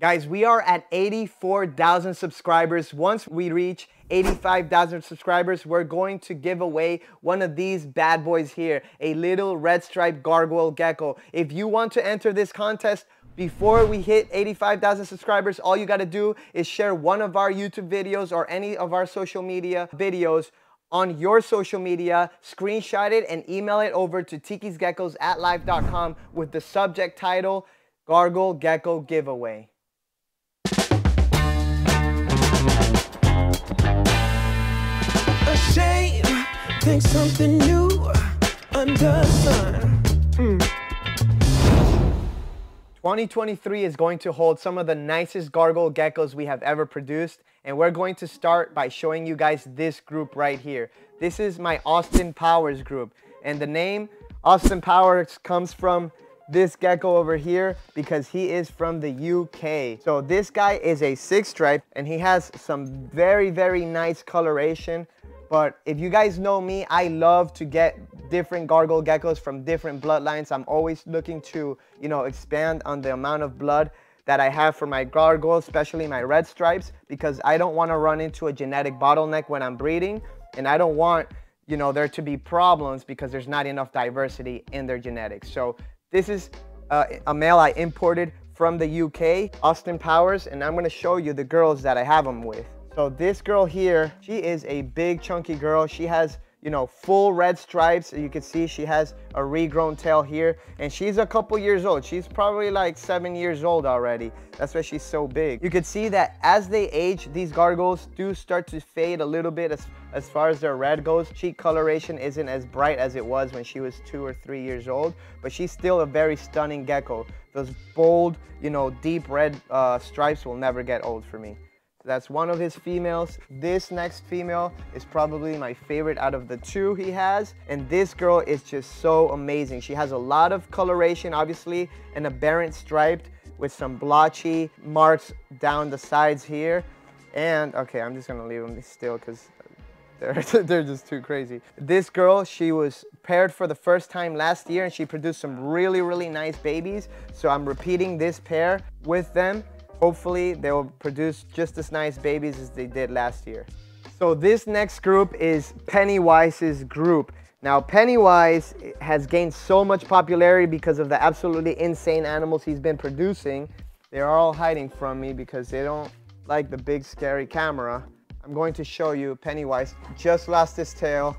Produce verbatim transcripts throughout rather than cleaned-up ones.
Guys, we are at eighty-four thousand subscribers. Once we reach eighty-five thousand subscribers, we're going to give away one of these bad boys here, a little red striped gargoyle gecko. If you want to enter this contest, before we hit eighty-five thousand subscribers, all you gotta do is share one of our YouTube videos or any of our social media videos on your social media, screenshot it and email it over to tikis geckos at live dot com with the subject title, Gargoyle Gecko Giveaway. A shame, think something new under sun. Mm. twenty twenty-three is going to hold some of the nicest gargoyle geckos we have ever produced, and we're going to start by showing you guys this group right here. This is my Austin Powers group, and the name Austin Powers comes from this gecko over here because he is from the U K. So this guy is a six stripe and he has some very, very nice coloration. But if you guys know me, I love to get different gargoyle geckos from different bloodlines. I'm always looking to, you know, expand on the amount of blood that I have for my gargoyles, especially my red stripes, because I don't want to run into a genetic bottleneck when I'm breeding, and I don't want, you know, there to be problems because there's not enough diversity in their genetics. So this is uh, a male I imported from the U K, Austin Powers, and I'm going to show you the girls that I have them with. So this girl here, she is a big chunky girl. She has, you know, full red stripes. You can see she has a regrown tail here, and she's a couple years old. She's probably like seven years old already. That's why she's so big. You can see that as they age, these gargoyles do start to fade a little bit as, as far as their red goes. Cheek coloration isn't as bright as it was when she was two or three years old, but she's still a very stunning gecko. Those bold, you know, deep red uh, stripes will never get old for me. That's one of his females. This next female is probably my favorite out of the two he has. And this girl is just so amazing. She has a lot of coloration, obviously, an aberrant striped with some blotchy marks down the sides here. And, okay, I'm just gonna leave them still because they're, they're just too crazy. This girl, she was paired for the first time last year and she produced some really, really nice babies. So I'm repeating this pair with them. Hopefully they will produce just as nice babies as they did last year. So this next group is Pennywise's group. Now Pennywise has gained so much popularity because of the absolutely insane animals he's been producing. They're all hiding from me because they don't like the big scary camera. I'm going to show you Pennywise just lost his tail,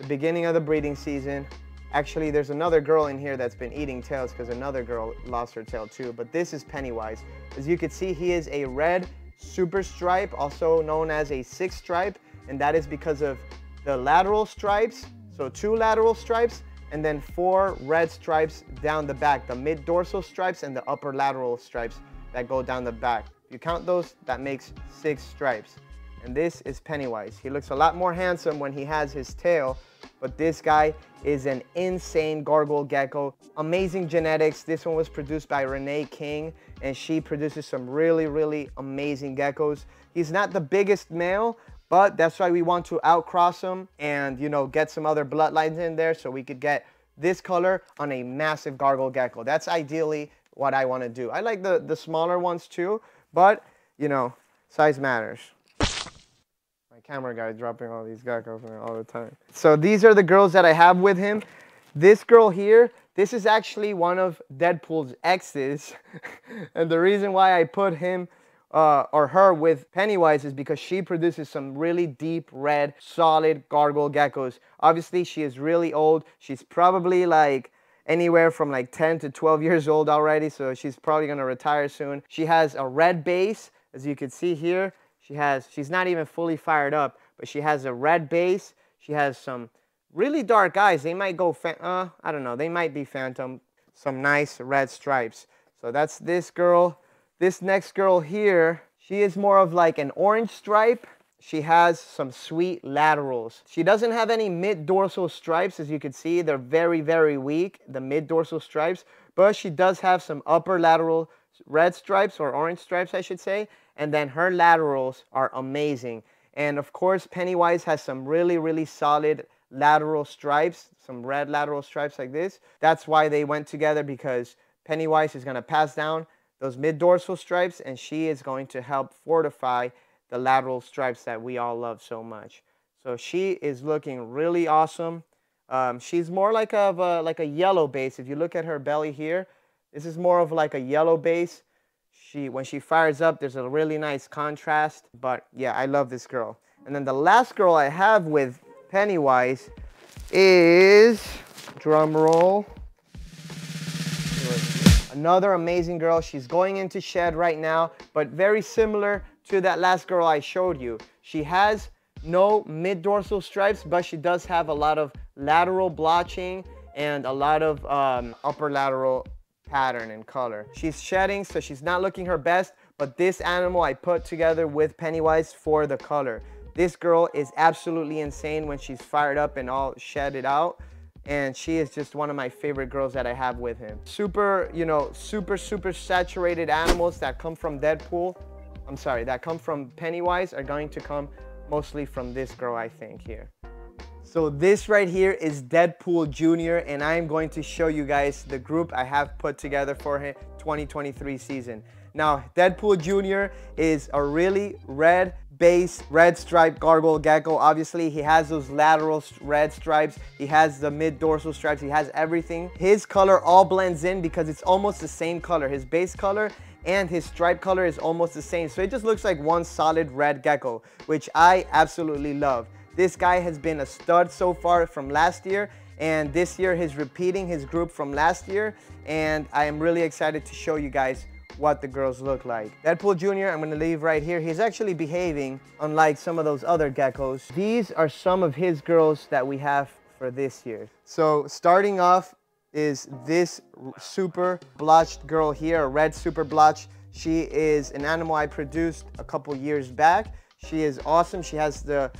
the beginning of the breeding season. Actually, there's another girl in here that's been eating tails because another girl lost her tail too, but this is Pennywise. As you can see, he is a red super stripe, also known as a six stripe, and that is because of the lateral stripes, so two lateral stripes, and then four red stripes down the back, the mid-dorsal stripes and the upper lateral stripes that go down the back. If you count those, that makes six stripes. And this is Pennywise. He looks a lot more handsome when he has his tail, but this guy is an insane gargoyle gecko. Amazing genetics. This one was produced by Renee King, and she produces some really, really amazing geckos. He's not the biggest male, but that's why we want to outcross him and, you know, get some other bloodlines in there so we could get this color on a massive gargoyle gecko. That's ideally what I want to do. I like the, the smaller ones too, but, you know, size matters. Camera guy dropping all these geckos all the time. So these are the girls that I have with him. This girl here, this is actually one of Deadpool's exes. And the reason why I put him uh, or her with Pennywise is because she produces some really deep red, solid gargoyle geckos. Obviously, she is really old. She's probably like anywhere from like ten to twelve years old already. So she's probably gonna retire soon. She has a red base, as you can see here. She has, she's not even fully fired up, but she has a red base. She has some really dark eyes. They might go, uh, I don't know, they might be phantom. Some nice red stripes. So that's this girl. This next girl here, she is more of like an orange stripe. She has some sweet laterals. She doesn't have any mid-dorsal stripes, as you can see. They're very, very weak, the mid-dorsal stripes, but she does have some upper lateral red stripes, or orange stripes, I should say. And then her laterals are amazing. And of course, Pennywise has some really, really solid lateral stripes, some red lateral stripes like this. That's why they went together, because Pennywise is gonna pass down those mid-dorsal stripes, and she is going to help fortify the lateral stripes that we all love so much. So she is looking really awesome. Um, she's more like a, of a, like a yellow base. If you look at her belly here, this is more of like a yellow base. She, when she fires up, there's a really nice contrast. But yeah, I love this girl. And then the last girl I have with Pennywise is, drum roll, another amazing girl. She's going into shed right now, but very similar to that last girl I showed you. She has no mid-dorsal stripes, but she does have a lot of lateral blotching and a lot of um, upper lateral pattern and color. She's shedding, so she's not looking her best, but this animal I put together with Pennywise for the color. This girl is absolutely insane when she's fired up and all shedded out. And she is just one of my favorite girls that I have with him. Super, you know, super, super saturated animals that come from Deadpool. I'm sorry, that come from Pennywise are going to come mostly from this girl, I think, here. So this right here is Deadpool Junior, and I am going to show you guys the group I have put together for him twenty twenty-three season. Now, Deadpool Junior is a really red base, red stripe gargoyle gecko. Obviously, he has those lateral red stripes. He has the mid-dorsal stripes. He has everything. His color all blends in because it's almost the same color. His base color and his stripe color is almost the same. So it just looks like one solid red gecko, which I absolutely love. This guy has been a stud so far from last year, and this year he's repeating his group from last year, and I am really excited to show you guys what the girls look like. Deadpool Junior, I'm gonna leave right here. He's actually behaving unlike some of those other geckos. These are some of his girls that we have for this year. So starting off is this super blotched girl here, a red super blotch. She is an animal I produced a couple years back. She is awesome. She has the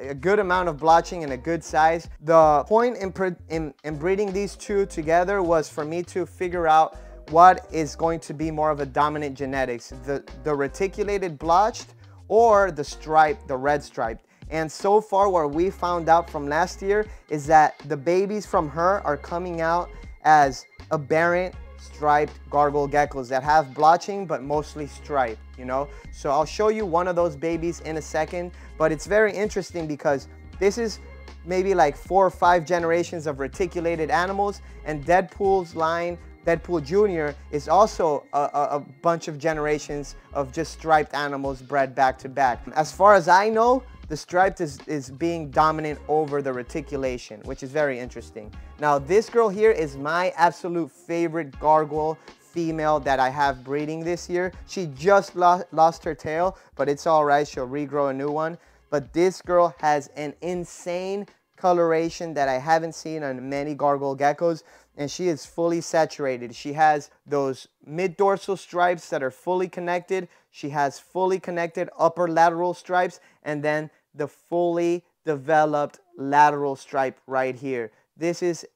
a good amount of blotching and a good size. The point in, in, in breeding these two together was for me to figure out what is going to be more of a dominant genetics, the, the reticulated blotched or the striped, the red striped. And so far what we found out from last year is that the babies from her are coming out as aberrant striped gargoyle geckos that have blotching but mostly striped, you know? So I'll show you one of those babies in a second, but it's very interesting because this is maybe like four or five generations of reticulated animals, and Deadpool's line, Deadpool Junior, is also a, a, a bunch of generations of just striped animals bred back to back. As far as I know, the striped is, is being dominant over the reticulation, which is very interesting. Now, this girl here is my absolute favorite gargoyle female that I have breeding this year. She just lo- lost her tail, but it's all right, she'll regrow a new one. But this girl has an insane coloration that I haven't seen on many gargoyle geckos, and she is fully saturated. She has those mid-dorsal stripes that are fully connected. She has fully connected upper lateral stripes, and then the fully developed lateral stripe right here. This is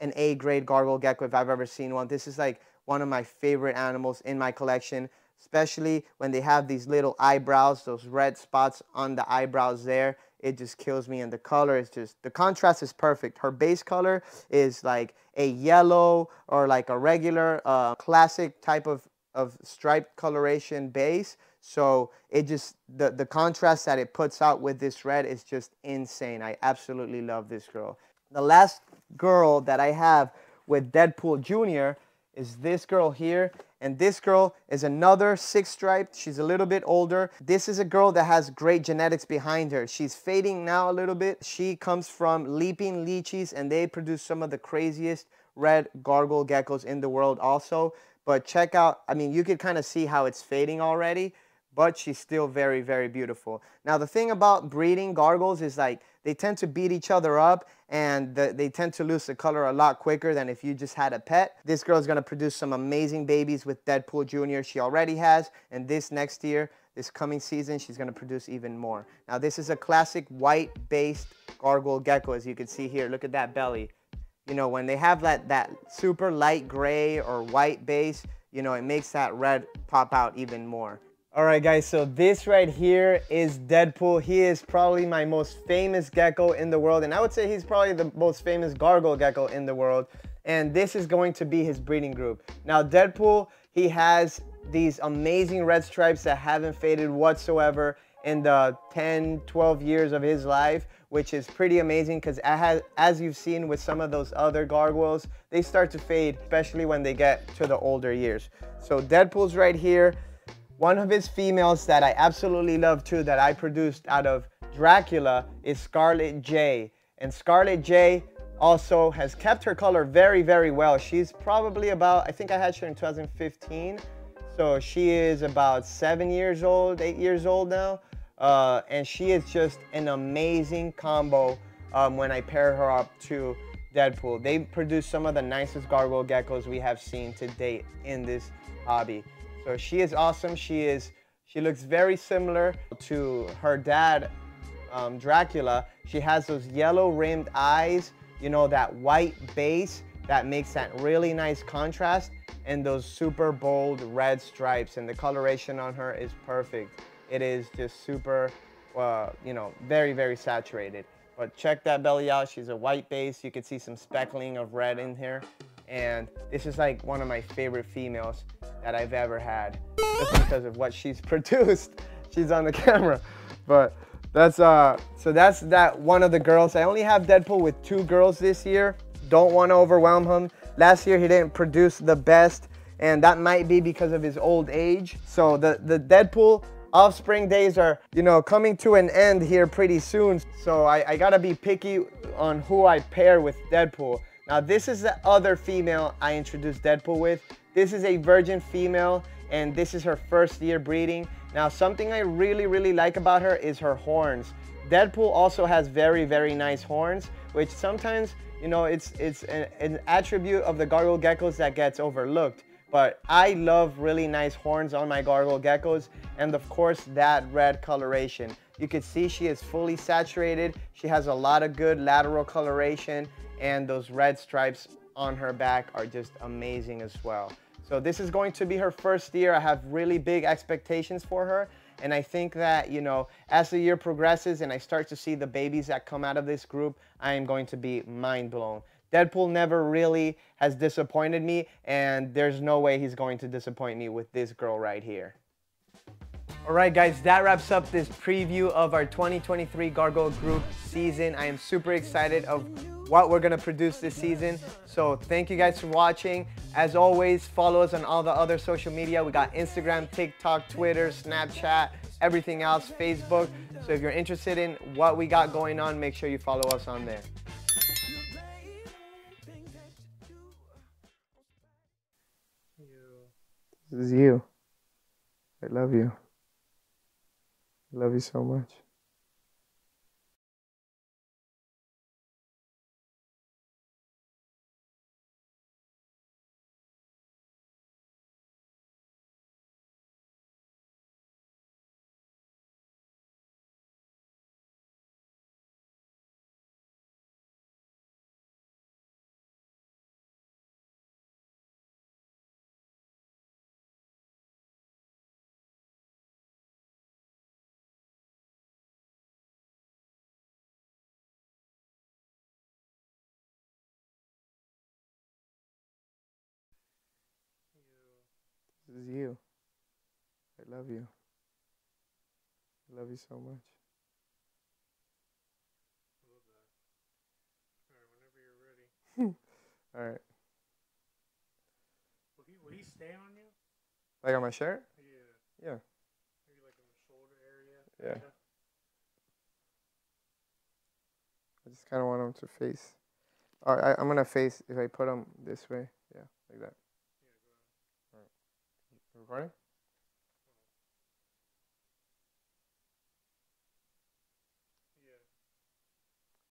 an A-grade gargoyle gecko if I've ever seen one. This is like one of my favorite animals in my collection, especially when they have these little eyebrows, those red spots on the eyebrows there. It just kills me, and the color is just, the contrast is perfect. Her base color is like a yellow or like a regular uh, classic type of, of striped coloration base. So it just, the, the contrast that it puts out with this red is just insane. I absolutely love this girl. The last girl that I have with Deadpool Junior is this girl here. And this girl is another six striped. She's a little bit older. This is a girl that has great genetics behind her. She's fading now a little bit. She comes from Leaping Lychies, and they produce some of the craziest red gargoyle geckos in the world also. But check out, I mean, you could kind of see how it's fading already, but she's still very, very beautiful. Now, the thing about breeding gargoyles is like they tend to beat each other up, and the, they tend to lose the color a lot quicker than if you just had a pet. This girl is gonna produce some amazing babies with Deadpool Junior She already has, and this next year, this coming season, she's gonna produce even more. Now, this is a classic white-based gargoyle gecko, as you can see here. Look at that belly. You know, when they have that, that super light gray or white base, you know, it makes that red pop out even more. All right, guys, so this right here is Deadpool. He is probably my most famous gecko in the world, and I would say he's probably the most famous gargoyle gecko in the world, and this is going to be his breeding group. Now, Deadpool, he has these amazing red stripes that haven't faded whatsoever in the ten, twelve years of his life, which is pretty amazing because as you've seen with some of those other gargoyles, they start to fade, especially when they get to the older years. So Deadpool's right here. One of his females that I absolutely love too, that I produced out of Dracula, is Scarlet Jay. And Scarlet Jay also has kept her color very, very well. She's probably about, I think I had her in two thousand fifteen. So she is about seven years old, eight years old now. Uh, and she is just an amazing combo um, when I pair her up to Deadpool. They produce some of the nicest gargoyle geckos we have seen to date in this hobby. So she is awesome. She is. She looks very similar to her dad, um, Dracula. She has those yellow rimmed eyes, you know, that white base that makes that really nice contrast, and those super bold red stripes, and the coloration on her is perfect. It is just super, uh, you know, very, very saturated. But check that belly out. She's a white base. You can see some speckling of red in here. And this is like one of my favorite females that I've ever had, just because of what she's produced. She's on the camera, but that's uh. So that's that one of the girls. I only have Deadpool with two girls this year. Don't want to overwhelm him. Last year he didn't produce the best, and that might be because of his old age. So the the Deadpool offspring days are, you know, coming to an end here pretty soon. So I, I gotta be picky on who I pair with Deadpool. Now this is the other female I introduced Deadpool with. This is a virgin female, and this is her first year breeding. Now something I really, really like about her is her horns. Deadpool also has very, very nice horns, which sometimes, you know, it's, it's an, an attribute of the gargoyle geckos that gets overlooked. But I love really nice horns on my gargoyle geckos, and of course that red coloration. You can see she is fully saturated. She has a lot of good lateral coloration, and those red stripes on her back are just amazing as well. So this is going to be her first year. I have really big expectations for her, and I think that, you know, as the year progresses and I start to see the babies that come out of this group, I am going to be mind blown. Deadpool never really has disappointed me, and there's no way he's going to disappoint me with this girl right here. Alright guys, that wraps up this preview of our twenty twenty-three Gargoyle Group season. I am super excited of what we're going to produce this season. So thank you guys for watching. As always, follow us on all the other social media. We got Instagram, TikTok, Twitter, Snapchat, everything else, Facebook. So if you're interested in what we got going on, make sure you follow us on there. This is you. I love you. I love you so much. This is you. I love you. I love you so much. I love that. All right, whenever you're ready. All right. Will he, will he stand on you? Like on my shirt? Yeah. Yeah. Maybe like on the shoulder area? Yeah. I just kind of want him to face. All right, I, I'm going to face if I put him this way. Yeah, like that. Recording?